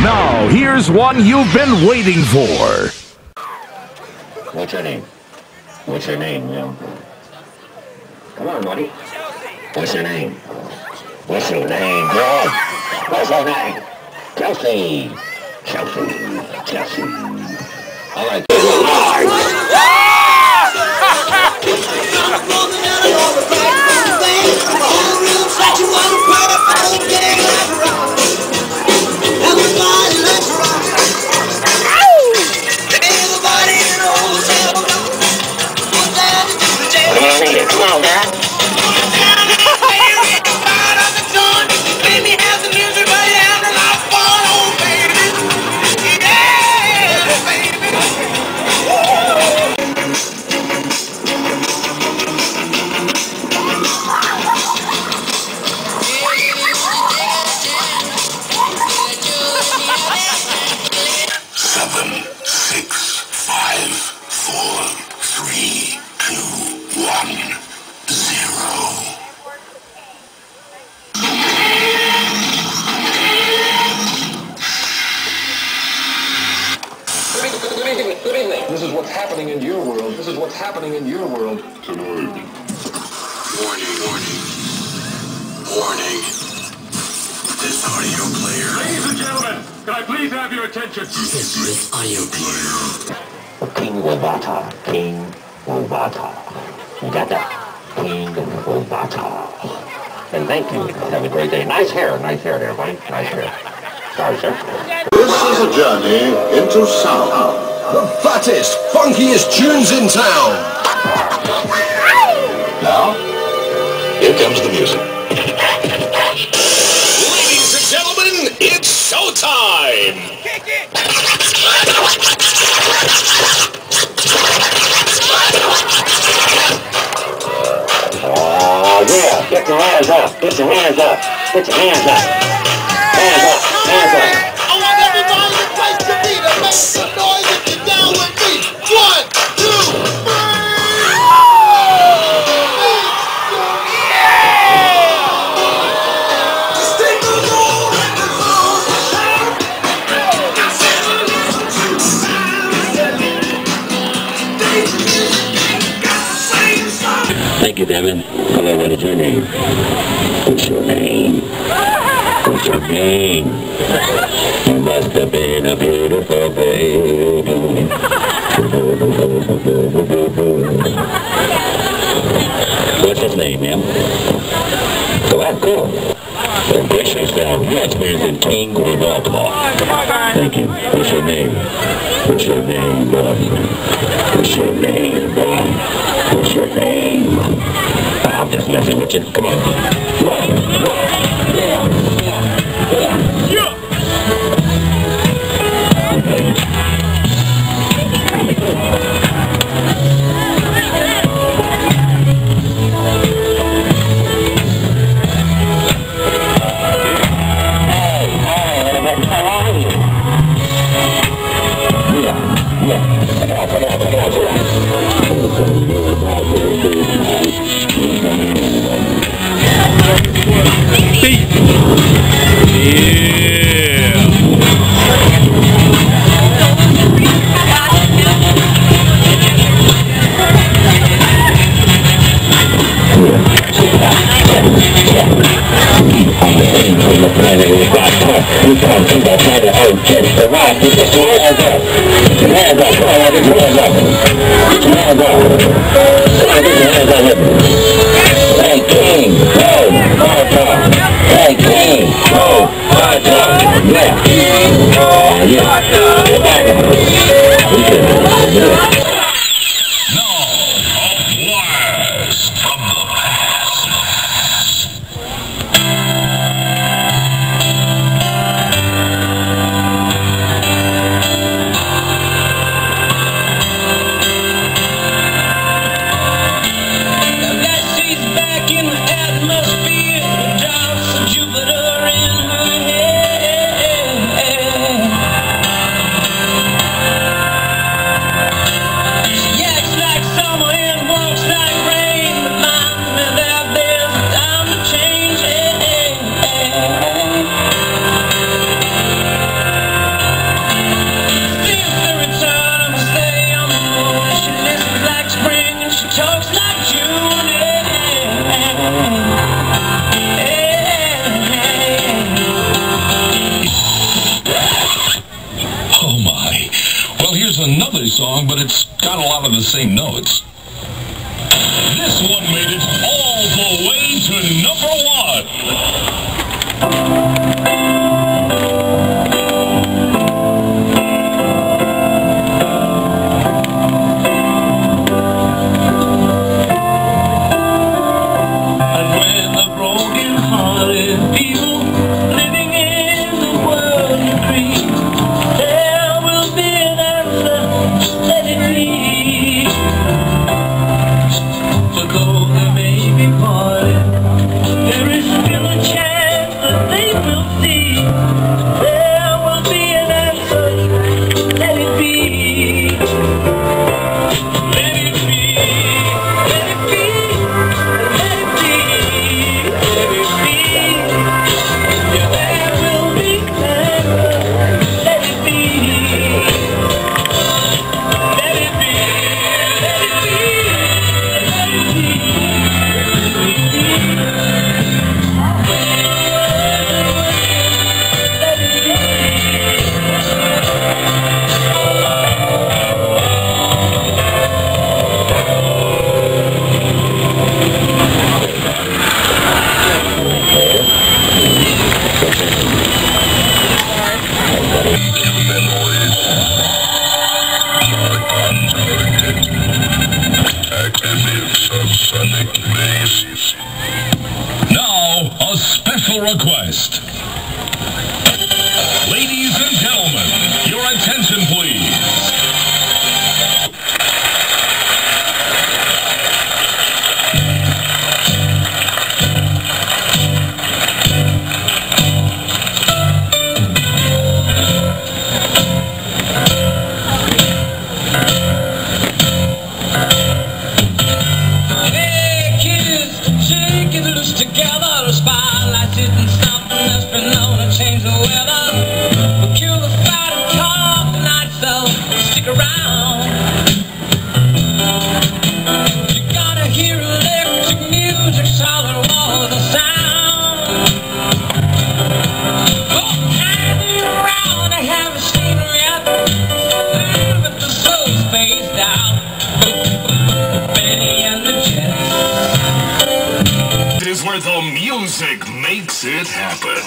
Now, here's one you've been waiting for. What's your name? What's your name, yo? Come on, buddy. What's your name? What's your name, bro? What's your name? Chelsea. Chelsea. Chelsea. I like this alive. Come on, man. This is what's happening in your world. This is what's happening in your world. Tonight. Warning, warning. Warning. This audio player. Ladies and gentlemen, can I please have your attention? This audio player. King Robota. King Robota. You got that? King Robota. And thank you. Have a great day. Nice hair there, buddy. Nice hair. Sorry, sir. This is a journey into sound. The fattest, funkiest tunes in town. Now, here comes the music. Ladies and gentlemen, it's showtime! Kick it! Oh, yeah, get your hands up, get your hands up, get your hands up. Hands up, hands up. Thank you, Devin. Hello, what is your name? What's your name? What's your name? You must have been a beautiful baby. What's his name, ma'am? Go ahead, go. The bitch is down. Yes, man, the King Robota. Thank you. What's your name? What's your name, boy? What's your name, boy? What's your name? I'm just messing with you. Come on. lot of the same notes. This one made it all the way to number one. Request. Ladies and gentlemen, your attention please. Hey kids, shake it loose together, spy. Didn't stop and that's been known to change the weather. We'll kill the fight and talk tonight, so stick around. You gotta hear electric music, solid walls of sound. Go hanging around and have a scenery up, with the soul spaced out. Benny and the Jets. It is where the music makes it happen.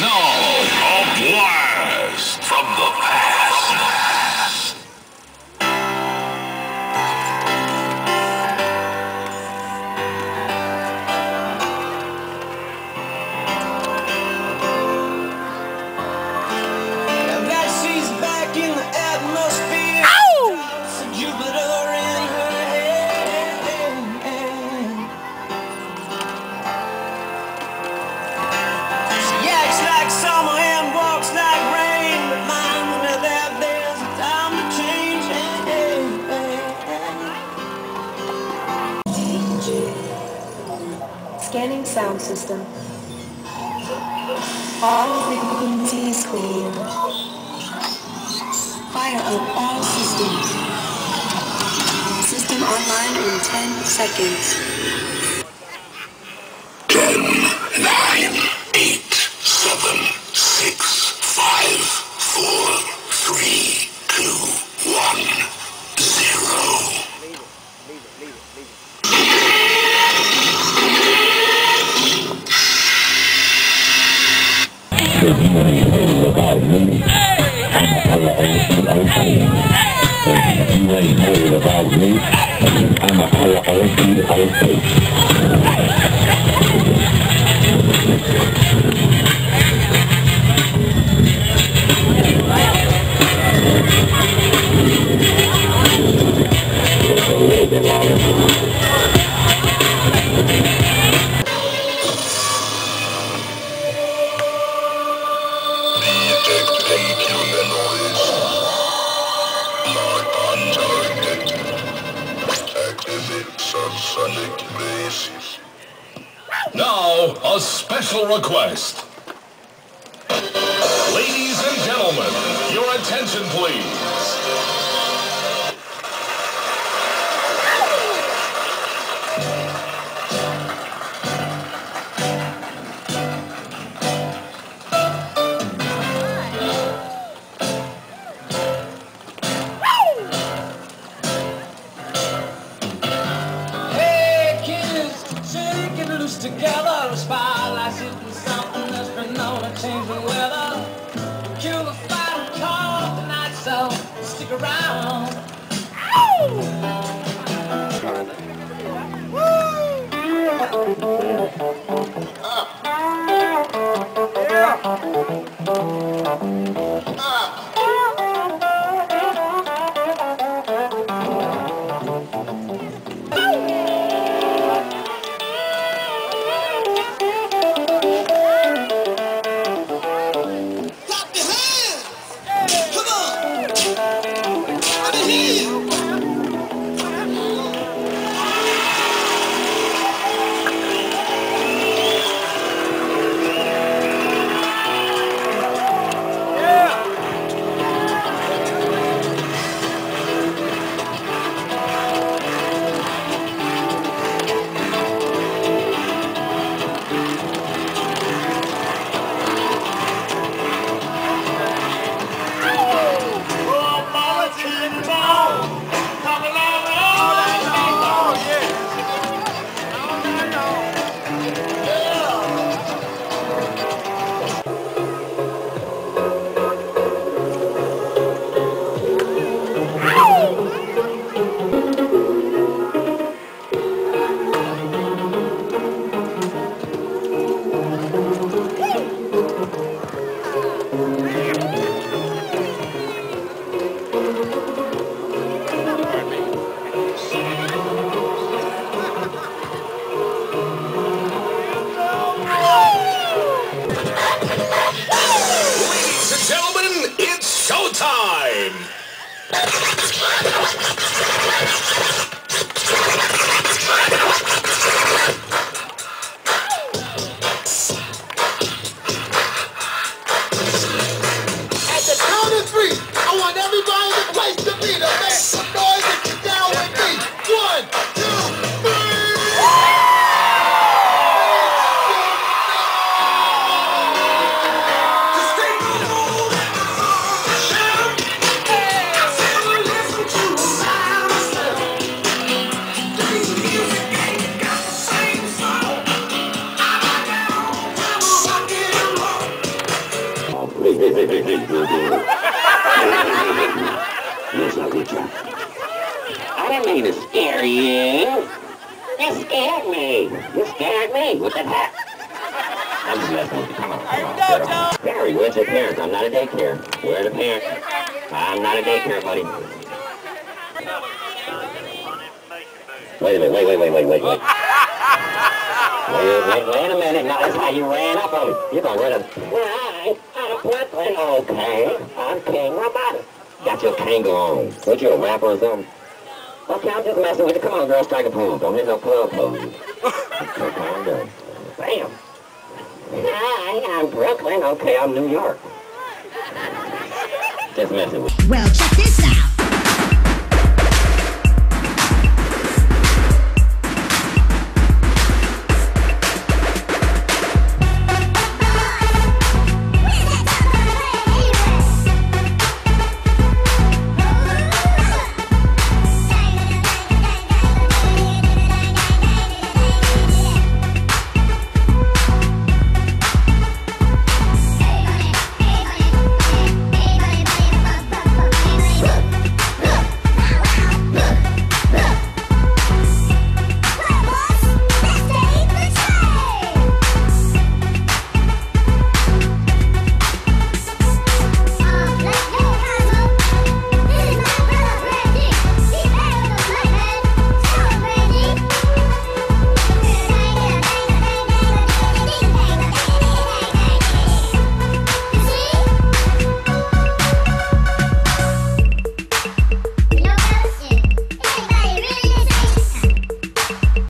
No, a blast from the past. And that she's back in the atmosphere. Ow! Drops of Jupiter in her head. Summer and walks like rain, reminds me that there's a time to change. Scanning sound system. All frequencies clear. Fire up all systems. System online in 10 seconds. Now, a special request. Ladies and gentlemen, your attention please. Woo! together to spotlight, shooting something that's been known to change the weather. Kill the fight and call the night, so stick around. I didn't mean to scare you. You scared me. You scared me. What the heck? I'm just messing. Come on. Come on. Barry, where's your parents? I'm not a daycare. Where are the parents? I'm not a daycare, buddy. Wait a minute. Wait. Wait a minute. Now that's how you ran up on me. You're going to run up. Well, I'm a Brooklyn. Okay. I'm King Robota. Got your Kango on. What, you a rapper or something? Okay, I'm just messing with you. Come on, girl, strike a pose. Don't hit no club poses. Okay, bam. Hi, I'm Brooklyn. Okay, I'm New York. Just messing with you. Well, check this out.